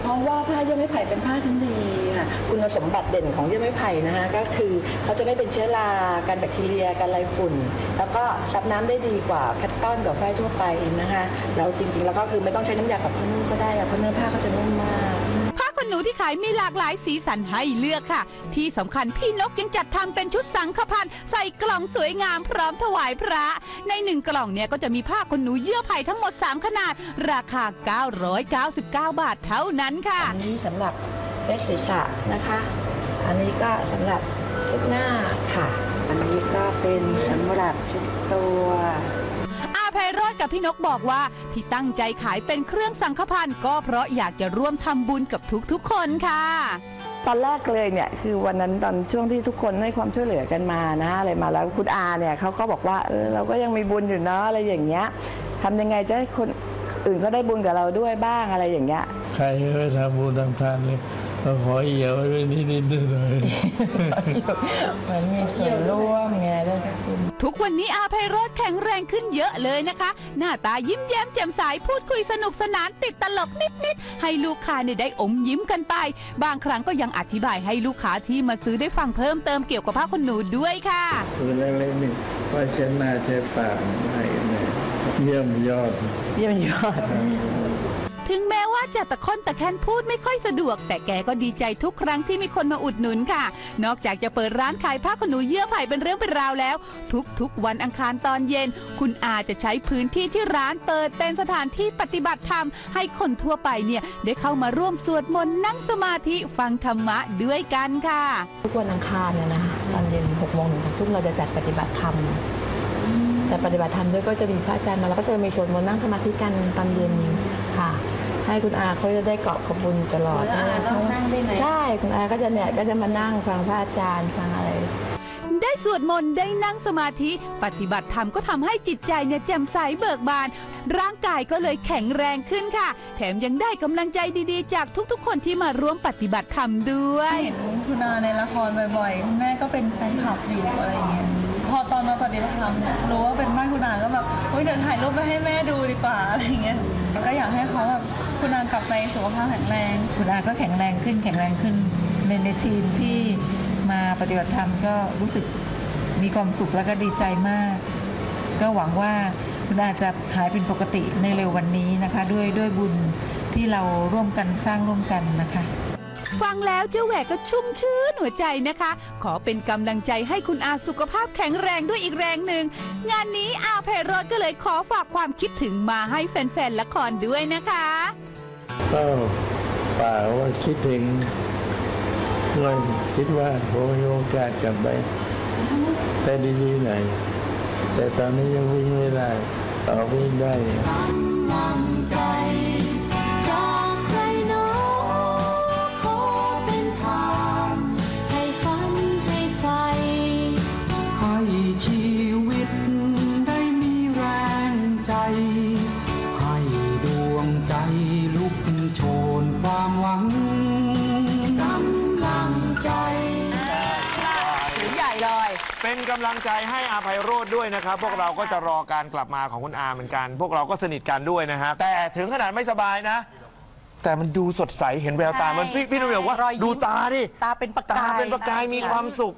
เพราะว่าผ้าเยื่อไผ่เป็นผ้าชั้นดี คุณสมบัติเด่นของเยื่อไม้ไผ่นะคะก็คือเขาจะไม่เป็นเชื้อรากันแบคทีเรียกันไรฝุ่นแล้วก็รับน้ำได้ดีกว่าแคตตอนกับฝ้ายทั่วไปนะคะแล้วจริงๆแล้วก็คือไม่ต้องใช้น้ำยากับผ้านุ่มก็ได้เพราะเนื้อผ้าเขาจะนุ่มมากผ้าขนหนูที่ขายมีหลากหลายสีสันให้เลือกค่ะที่สำคัญพี่นกยังจัดทำเป็นชุดสังฆพันธ์ใส่กล่องสวยงามพร้อมถวายพระใน1กล่องเนี่ยก็จะมีผ้าขนหนูเยื่อไผ่ทั้งหมด3ขนาดราคา999บาทเท่านั้นค่ะอันนี้สำหรับเล็บศีรษะนะคะอันนี้ก็สำหรับชุดหน้าค่ะอันนี้ก็เป็นสำหรับชุดตัวไพรอดกับพี่นกบอกว่าที่ตั้งใจขายเป็นเครื่องสังฆพันธ์ก็เพราะอยากจะร่วมทำบุญกับทุกๆคนค่ะตอนแรกเลยเนี่ยคือวันนั้นตอนช่วงที่ทุกคนให้ความช่วยเหลือกันมานะอะไรมาแล้วคุณอาเนี่ยเขาก็บอกว่าเราก็ยังมีบุญอยู่เนาะอะไรอย่างเงี้ยทำยังไงจะให้คนอื่นก็ได้บุญกับเราด้วยบ้างอะไรอย่างเงี้ยใครไปทำบุญทำทานเลยเราขอเอี่ยวไว้นิดๆหน่อยๆมันมีส่วนร่วมไงได้ทุกวันนี้อาไพโรจน์แข็งแรงขึ้นเยอะเลยนะคะหน้าตายิ้มแย้มแจ่มใสพูดคุยสนุกสนานติดตลกนิดๆให้ลูกค้าได้อมยิ้มกันไปบางครั้งก็ยังอธิบายให้ลูกค้าที่มาซื้อได้ฟังเพิ่มเติมเกี่ยวกับผ้าขนหนูด้วยค่ะคือเล็กๆนี่ว่าเช็ดหน้าเช็ดปากอะไรเนี่ยเยี่ยมยอดเยี่ยมยอดถึงแม้ว่าจะตะค่อนตะแคงพูดไม่ค่อยสะดวกแต่แกก็ดีใจทุกครั้งที่มีคนมาอุดหนุนค่ะนอกจากจะเปิดร้านขายผ้าขนหนูเยื่อไผ่เป็นเรื่องเป็นราวแล้วทุกๆวันอังคารตอนเย็นคุณอาจะใช้พื้นที่ที่ร้านเปิดเป็นสถานที่ปฏิบัติธรรมให้คนทั่วไปเนี่ยได้เข้ามาร่วมสวดมนต์นั่งสมาธิฟังธรรมะด้วยกันค่ะทุกวันอังคารเนี่ยนะตอนเย็น6 โมงถึง 2 ทุ่มเราจะจัดปฏิบัติธรรมแต่ปฏิบัติธรรมด้วยก็จะมีพระอาจารย์มาแล้วก็จะมีสวดมนต์นั่งสมาธิกันตอนเย็นค่ะให้คุณอาเขาจะได้เกาะขบุญตลอดใช่คุณอาก็จะเนี่ยก็จะมานั่งฟังพระอาจารย์ฟังอะไรได้สวดมนต์ได้นั่งสมาธิปฏิบัติธรรมก็ทำให้จิตใจเนี่ยแจ่มใสเบิกบานร่างกายก็เลยแข็งแรงขึ้นค่ะแถมยังได้กำลังใจดีๆจากทุกๆคนที่มาร่วมปฏิบัติธรรมด้วยเห็นคุณอาในละครบ่อยๆคุณแม่ก็เป็นแฟนคลับอยู่อะไรอย่างเงี้ยพอตอนมาปฏิบัติธรรมรู้ว่าเป็นบ้านคุณอาก็แบบเดินถ่ายรูปไปให้แม่ดูดีกว่าอะไรอย่างเงี้ยก็อยากให้เขาแบบคุณอากลับไปสุขภาพแข็งแรงคุณอาก็แข็งแรงขึ้นในทีมที่มาปฏิบัติธรรมก็รู้สึกมีความสุขแล้วก็ดีใจมากก็หวังว่าคุณอาจะหายเป็นปกติในเร็ววันนี้นะคะด้วยบุญที่เราร่วมกันสร้างร่วมกันนะคะฟังแล้วเจ้าแหวกก็ชุ่มชื่นหัวใจนะคะขอเป็นกำลังใจให้คุณอาสุขภาพแข็งแรงด้วยอีกแรงหนึ่งงานนี้อาไพโรจน์ก็เลยขอฝากความคิดถึงมาให้แฟนๆละครด้วยนะคะก็ฝากว่าคิดถึงว่าคิดว่าผมมีโอกาสกลับไปแต่ดีๆหน่อยแต่ตอนนี้ยังวิ่งไม่ได้เอาวิ่งได้เป็นกำลังใจให้อาไพโรจน์ด้วยนะครับพวกเราก็จะรอการกลับมาของคุณอาเหมือนกันพวกเราก็สนิทกันด้วยนะฮะแต่ถึงขนาดไม่สบายนะแต่มันดูสดใสเห็นแววตามันพี่ดูแบบว่าดูตาดิตาเป็นประกายมีความสุ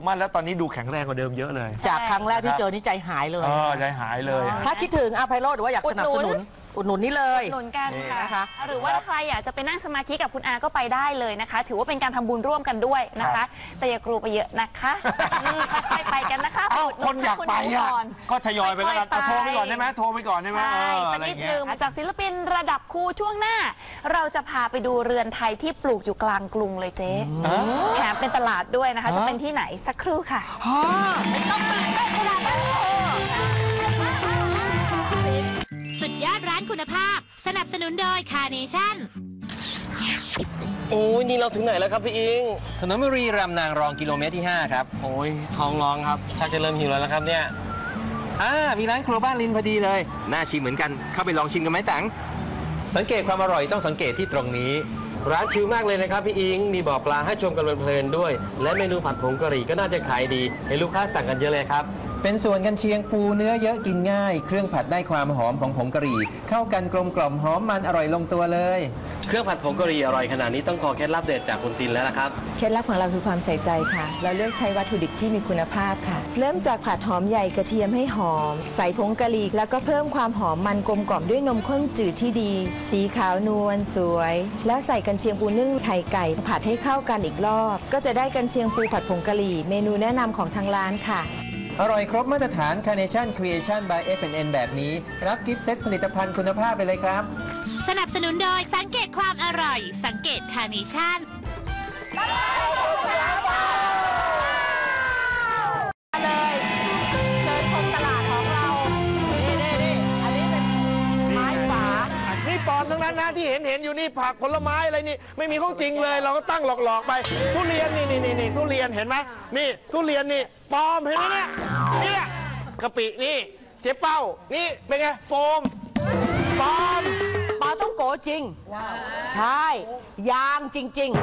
ขมากแล้วตอนนี้ดูแข็งแรงกว่าเดิมเยอะเลยจากครั้งแรกที่เจอนี่ใจหายเลยใจหายเลยถ้าคิดถึงอาไพโรจน์หรือว่าอยากสนับสนุนอุดหนุนนี่เลยอุดหนุนกันนะคะหรือว่าใครอยากจะไปนั่งสมาธิกับคุณอาก็ไปได้เลยนะคะถือว่าเป็นการทำบุญร่วมกันด้วยนะคะแต่อย่ากลัวไปเยอะนะคะค่อยๆไปกันนะคะคนอยากไปก็ทยอยไปแล้วกันโทรไปก่อนได้ไหมใช่สักนิดนึงจากศิลปินระดับครูช่วงหน้าเราจะพาไปดูเรือนไทยที่ปลูกอยู่กลางกรุงเลยเจ๊แถมเป็นตลาดด้วยนะคะจะเป็นที่ไหนสักครู่ค่ะต้องตื่นเต้นขนาดนั้นสุดยอดร้านคุณภาพสนับสนุนโดยคาร์เนชั่นโอ้ยนี่เราถึงไหนแล้วครับพี่อิงถนนบุรีรัมย์นางรองกิโลเมตรที่5ครับโอ้ยท้องร้องครับชักจะเริ่มหิวแล้วนะครับเนี่ยมีร้านครัวบ้านลินพอดีเลยน่าชิมเหมือนกันเข้าไปลองชิมกันไหมตังสังเกตความอร่อยต้องสังเกตที่ตรงนี้ร้านชิลมากเลยนะครับพี่อิงมีบ่อปลาให้ชมกันเพลินๆด้วยและเมนูผัดผงกะหรี่ก็น่าจะขายดีให้ลูกค้าสั่งกันเยอะเลยครับเป็นส่วนกันเชียงปูเนื้อเยอะกินง่ายเครื่องผัดได้ความหอมของผงกะหรี่เข้ากันกลมกล่อมหอมมันอร่อยลงตัวเลย เครื่องผัดผงกะหรี่อร่อยขนาดนี้ต้องขอเคล็ดลับเด็ดจากคุณตินแล้วนะครับเคล็ดลับของเราคือความใส่ใจค่ะเราเลือกใช้วัตถุดิบที่มีคุณภาพค่ะเริ่มจากผัดหอมใหญ่กระเทียมให้หอมใส่ผงกะหรี่แล้วก็เพิ่มความหอมมันกลมกล่อมด้วยนมข้นจืดที่ดีสีขาวนวลสวยแล้วใส่กันเชียงปูนึ่งไข่ไก่ผัดให้เข้ากันอีกรอบก็จะได้กันเชียงปูผัดผงกะหรี่เมนูแนะนำของทางร้านค่ะอร่อยครบมาตรฐาน Carnation Creation by F&N แบบนี้รับกิฟต์เซตผลิตภัณฑ์คุณภาพไปเลยครับสนับสนุนโดยสังเกตความอร่อยสังเกต Carnationทั้งนั้นนะที่เห็นอยู่นี่ผักผลไม้อะไรนี่ไม่มีของจริงเลยเราก็ตั้งหลอกๆไปทุเรียนนี่ทุเรียนเห็นไหมนี่ทุเรียนนี่ปลอมเห็นไหมเนี่ยนี่แหละกะปินี่เจ๊เป้านี่เป็นไงโฟมปลอมปลาต้องโกจริงใช่ยางจริงๆ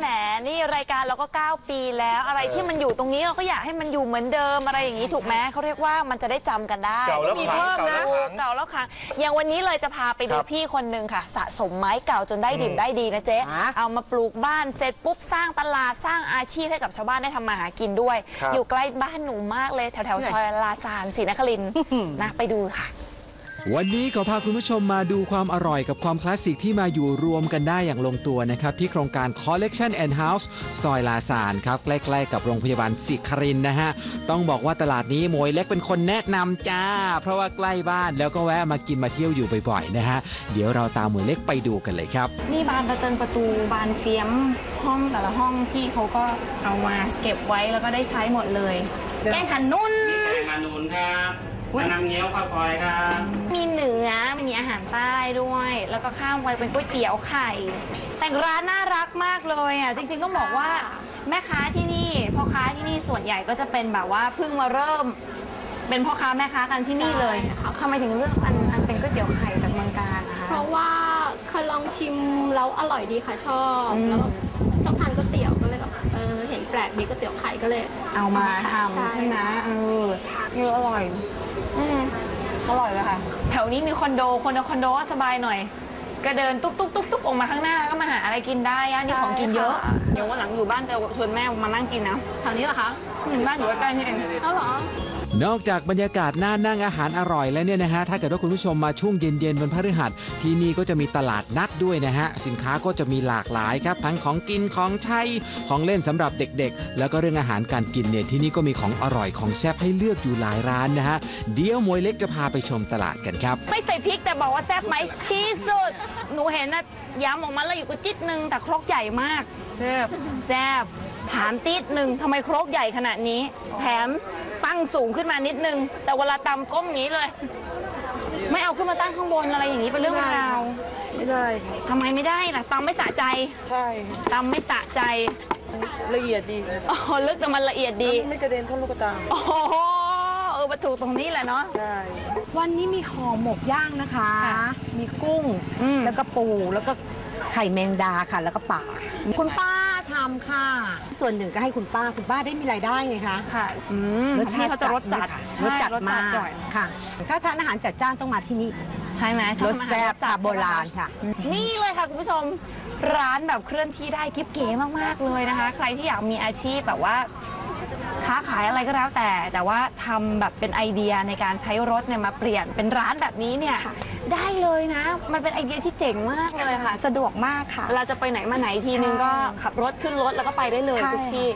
แหมนี่รายการเราก็9ปีแล้วอะไรที่มันอยู่ตรงนี้เราก็อยากให้มันอยู่เหมือนเดิมอะไรอย่างนี้ถูกไหมเขาเรียกว่ามันจะได้จำกันได้มีเพิ่มนะเก่าแล้วค่ะอย่างวันนี้เลยจะพาไปดูพี่คนนึงค่ะสะสมไม้เก่าจนได้ดิบได้ดีนะเจ๊เอามาปลูกบ้านเสร็จปุ๊บสร้างตลาดสร้างอาชีพให้กับชาวบ้านได้ทำมาหากินด้วยอยู่ใกล้บ้านหนูมากเลยแถวๆซอยลาซานศรีนครินทร์นะไปดูค่ะวันนี้ขอพาคุณผู้ชมมาดูความอร่อยกับความคลาสสิกที่มาอยู่รวมกันได้อย่างลงตัวนะครับที่โครงการ Collection and House ซอยลาซานครับใกล้ๆกับโรงพยาบาลศรีนครินทร์นะฮะต้องบอกว่าตลาดนี้หมวยเล็กเป็นคนแนะนำจ้าเพราะว่าใกล้บ้านแล้วก็แวะมากินมาเที่ยวอยู่บ่อยๆนะฮะเดี๋ยวเราตามหมวยเล็กไปดูกันเลยครับนี่บานประตูบานเฟี้ยมห้องแต่ละห้องที่เขาก็เอามาเก็บไว้แล้วก็ได้ใช้หมดเลยแกงขันนุ่นแกงขันนุ่นครับน้ำเงี้ยวข้าวซอยครับมีเหนือมีอาหารใต้ด้วยแล้วก็ข้ามไปเป็นก๋วยเตี๋ยวไข่แต่งร้านน่ารักมากเลยอ่ะจริงๆต้องบอกว่าแม่ค้าที่นี่พ่อค้าที่นี่ส่วนใหญ่ก็จะเป็นแบบว่าเพิ่งมาเริ่มเป็นพ่อค้าแม่ค้ากันที่นี่เลยทำไมถึงเลือกอันเป็นก๋วยเตี๋ยวไข่จากเมืองกาญนะคะเพราะว่าเคยลองชิมแล้วอร่อยดีค่ะชอบแล้วชอบทานก๋วยเตี๋ยวก็เลยแบบเห็นแปลกดีก๋วยเตี๋ยวไข่ก็เลยเอามาทำใช่ไหมอร่อยอร่อยเลยค่ะแถวนี้มีคอนโดสบายหน่อยก็เดินตุ๊กออกมาข้างหน้าแล้วก็มาหาอะไรกินได้ย่านนี้ของกินเยอะเดี๋ยววันหลังอยู่บ้านจะชวนแม่มานั่งกินนะแถวนี้เหรอคะบ้านอยู่ใกล้ๆนี่เองอ๋อเหรอนอกจากบรรยากาศน่านั่งอาหารอร่อยแล้วเนี่ยนะฮะถ้าเกิดว่าคุณผู้ชมมาช่วงเย็นๆวันพฤหัสที่นี่ก็จะมีตลาดนัดด้วยนะฮะสินค้าก็จะมีหลากหลายครับทั้งของกินของใช้ของเล่นสำหรับเด็กๆแล้วก็เรื่องอาหารการกินเนี่ยที่นี่ก็มีของอร่อยของแซ่บให้เลือกอยู่หลายร้านนะฮะเดี๋ยวมวยเล็กจะพาไปชมตลาดกันครับไม่ใส่พริกแต่บอกว่าแซ่บไหมที่สุดหนูเห็นนะย้ำออกมาแล้วอยู่ก็จิตหนึ่งแต่ครกใหญ่มากแซ่บถามติดหนึ่งทำไมครกใหญ่ขนาดนี้แถมตั้งสูงขึ้นมานิดนึงแต่เวลาตำก้มอย่างนี้เลยไม่เอาขึ้นมาตั้งข้างบนอะไรอย่างนี้เป็นเรื่องราวไม่ได้ทำไมไม่ได้ล่ะตำไม่สะใจใช่ตำไม่สะใจละเอียดดีอ๋อลึกแต่มันละเอียดดีไม่กระเด็นเข้าลูกตาโอ้โหประตูตรงนี้แหละเนาะได้วันนี้มีห่อหมกย่างนะคะมีกุ้งแล้วก็ปูแล้วก็ไข่แมงดาค่ะแล้วก็ปลาคุณป้าทำค่ะส่วนหนึ่งก็ให้คุณป้าได้มีรายได้ไงคะค่ะรสชาติเขาจะรสจัดมากค่ะถ้าทานอาหารจัดจ้านต้องมาที่นี่ใช่ไหมรสแซ่บค่ะโบราณค่ะนี่เลยค่ะคุณผู้ชมร้านแบบเคลื่อนที่ได้กิ๊บเก๋มากๆเลยนะคะใครที่อยากมีอาชีพแบบว่าค้าขายอะไรก็แล้วแต่ว่าทำแบบเป็นไอเดียในการใช้รถเนี่ยมาเปลี่ยนเป็นร้านแบบนี้เนี่ยได้เลยนะมันเป็นไอเดียที่เจ๋งมากเลยค่ะสะดวกมากค่ะเราจะไปไหนมาไหนทีนึงก็ขับรถขึ้นรถแล้วก็ไปได้เลยทุกที่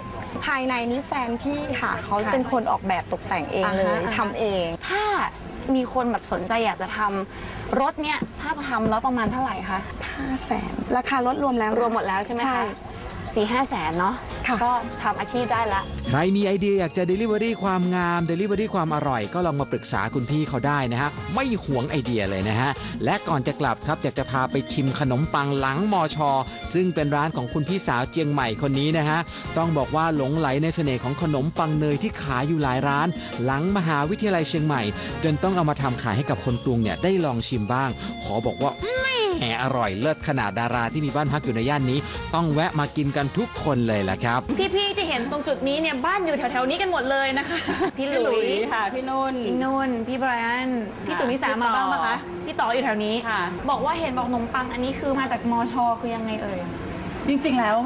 ภายในนี้แฟนพี่ค่ะเขาเป็นคนออกแบบตกแต่งเองเลยทำเองถ้ามีคนแบบสนใจอยากจะทำรถเนี่ยถ้าทำแล้วประมาณเท่าไหร่คะ500,000ราคารถรวมแล้วรวมหมดแล้วใช่ไหมคะ4-5 แสนเนาะก็ทำอาชีพได้ละใครมีไอเดียอยากจะ Delivery ความงาม Delivery ความอร่อยก็ลองมาปรึกษาคุณพี่เขาได้นะฮะไม่หวงไอเดียเลยนะฮะและก่อนจะกลับครับอยากจะพาไปชิมขนมปังหลังมช.ซึ่งเป็นร้านของคุณพี่สาวเจียงใหม่คนนี้นะฮะต้องบอกว่าหลงไหลในเสน่ห์ของขนมปังเนยที่ขายอยู่หลายร้านหลังมหาวิทยาลัยเชียงใหม่จนต้องเอามาทำขายให้กับคนกรุงเนี่ยได้ลองชิมบ้างขอบอกว่า แหมอร่อยเลิศขนาดดาราที่มีบ้านพักอยู่ในย่านนี้ต้องแวะมากินกันทุกคนเลยล่ะครับพี่ๆจะเห็นตรงจุดนี้เนี่ยบ้านอยู่แถวๆนี้กันหมดเลยนะคะพี่หลุยค่ะพี่นุ่นพี่ไบรอันพี่สุนิสามาบ้างไหมคะพี่ต่ออยู่แถวนี้ค่ะบอกว่าเห็นบอกขนมปังอันนี้คือมาจากมช.คือยังไงเอ่ยจริงๆแล้ว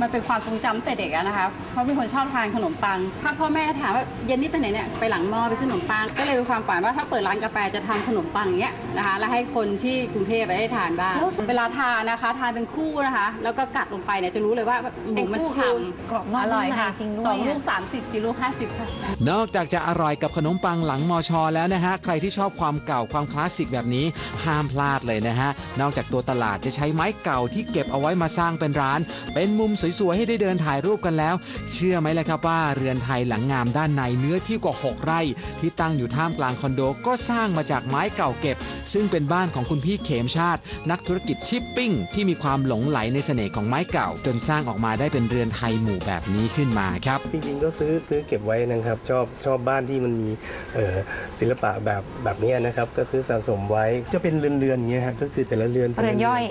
มันเป็นความทรงจำแต่เด็กนะคะเพราะเป็นคนชอบทานขนมปังถ้าพ่อแม่ถามว่าเย็นนี้ไปไหนเนี่ยไปหลังมอไปซื้อขนมปังก็เลยมีความฝันว่าถ้าเปิดร้านกาแฟจะทำขนมปังเนี้ยนะคะแล้วให้คนที่กรุงเทพไปได้ทานบ้างเวลาทานนะคะทานเป็นคู่นะคะแล้วก็กัดลงไปเนี่ยจะรู้เลยว่าหมูมันฉ่ำกรอบอร่อยค่ะ2 ลูก 30 4 ลูก 50ค่ะนอกจากจะอร่อยกับขนมปังหลังมช.แล้วนะฮะใครที่ชอบความเก่าความคลาสสิกแบบนี้ห้ามพลาดเลยนะฮะนอกจากตัวตลาดจะใช้ไม้เก่าที่เก็บเอาไว้มาสร้างเป็นร้านเป็นมุมสวยๆให้ได้เดินถ่ายรูปกันแล้วเชื่อไหมล่ะครับว่าเรือนไทยหลังงามด้านในเนื้อที่กว่า6 ไร่ที่ตั้งอยู่ท่ามกลางคอนโดก็สร้างมาจากไม้เก่าเก็บซึ่งเป็นบ้านของคุณพี่เขมชาตินักธุรกิจชิปปิ้งที่มีความหลงไหลในเสน่ห์ของไม้เก่าจนสร้างออกมาได้เป็นเรือนไทยหมู่แบบนี้ขึ้นมาครับจริงๆก็ซื้อเก็บไว้นะครับชอบบ้านที่มันมีศิลปะแบบนี้นะครับก็ซื้อสะสมไว้จะเป็นเรือนอย่างเงี้ยฮะก็คือแต่ละเรือนย่อย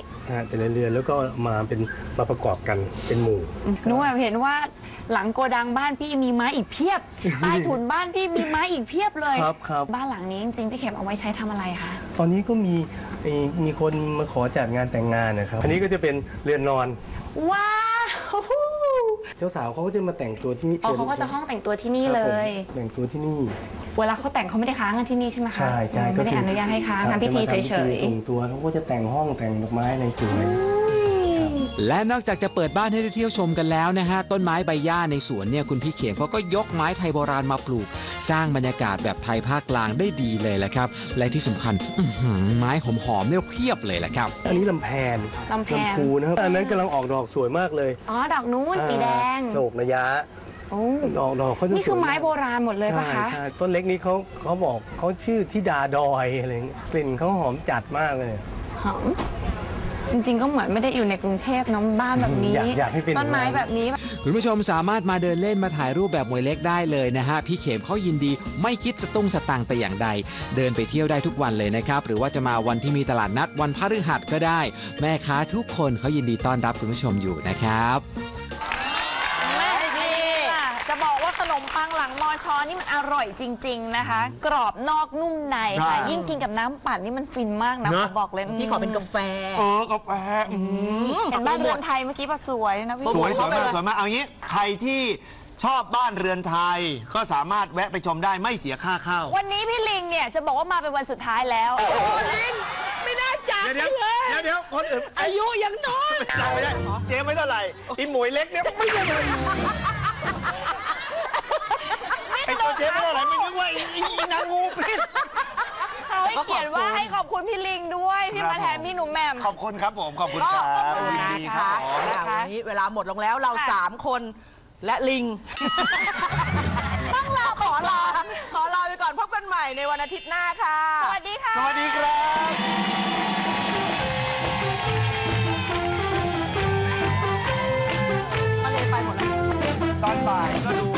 แต่ละเรือนแล้วก็มาประกอบกันเป็นหมู่นึกว่าเห็นว่าหลังโกดังบ้านพี่มีไม้อีกเพียบใต้ถุนบ้านพี่มีไม้อีกเพียบเลยครับบ้านหลังนี้จริงๆพี่เข็มเอาไว้ใช้ทำอะไรคะตอนนี้ก็มีคนมาขอจัดงานแต่งงานนะครับอันนี้ก็จะเป็นเรือนนอนว้าวเจ้าสาวเขาก็จะมาแต่งตัวที่นี่เขาก็จะห้องแต่งตัวที่นี่เลยแต่งตัวที่นี่เวลาเขาแต่งเขาไม่ได้ค้างกันที่นี่ใช่ไหมคะใช่ไม่ได้อนุญาตให้ค้างทำพิธีเฉยๆส่งตัวเขาก็จะแต่งห้องแต่งดอกไม้ในสวนและนอกจากจะเปิดบ้านให้ได้เที่ยวชมกันแล้วนะฮะต้นไม้ใบหญ้าในสวนเนี่ยคุณพี่เขียงเขาก็ยกไม้ไทยโบราณมาปลูกสร้างบรรยากาศแบบไทยภาคกลางได้ดีเลยแหละครับและที่สำคัญไม้หอมๆเนี่ยเพียบเลยแหละครับอันนี้ลำแพนคูนะครับอันนั้นกำลังออกดอกสวยมากเลยอ๋อดอกนู้นสีแดงโศกระยะดอกเขาจะนี่คือไม้โบราณหมดเลยป่ะคะต้นเล็กนี้เขาบอกเขาชื่อธิดาดอยอะไรกลิ่นเขาหอมจัดมากเลยหอมจริงๆก็เหมือนไม่ได้อยู่ในกรุงเทพน้องบ้านแบบนี้ต้นไม้แบบนี้คุณผู้ชมสามารถมาเดินเล่นมาถ่ายรูปแบบมวยเล็กได้เลยนะฮะพี่เขมเขายินดีไม่คิดสตุ้งสตางค์แต่อย่างใดเดินไปเที่ยวได้ทุกวันเลยนะครับหรือว่าจะมาวันที่มีตลาดนัดวันพฤหัสก็ได้แม่ค้าทุกคนเขายินดีต้อนรับคุณผู้ชมอยู่นะครับจะบอกว่าขนมปังหลังมช.นี่มันอร่อยจริงๆนะคะกรอบนอกนุ่มในค่ะยิ่งกินกับน้ำปั่นนี่มันฟินมากนะขอบอกเลยพี่ขอเป็นกาแฟกาแฟเห็นบ้านเรือนไทยเมื่อกี้ป่ะสวยนะพี่สวยมากเอางี้ใครที่ชอบบ้านเรือนไทยก็สามารถแวะไปชมได้ไม่เสียค่าเข้าวันนี้พี่ลิงเนี่ยจะบอกว่ามาเป็นวันสุดท้ายแล้วลิงไม่น่าจัดเลยเดี๋ยวคนอื่นอายุยังน้อยเจ๊ไม่เท่าไหร่อีหมวยเล็กเนี่ยไม่ใช่ไอ้ตัวเจ๊ไม่อะไรไม่นึกว่าอีนางงูพิษเขาให้เขียนว่าให้ขอบคุณพี่ลิงด้วยที่มาแทนพี่หนุ่มแหม่มขอบคุณครับผมขอบคุณครับนะคะวันนี้เวลาหมดลงแล้วเรา3 คนและลิงต้องลาขอลาไปก่อนพบกันใหม่ในวันอาทิตย์หน้าค่ะสวัสดีค่ะสวัสดีครับตอนบ่ายก็ดู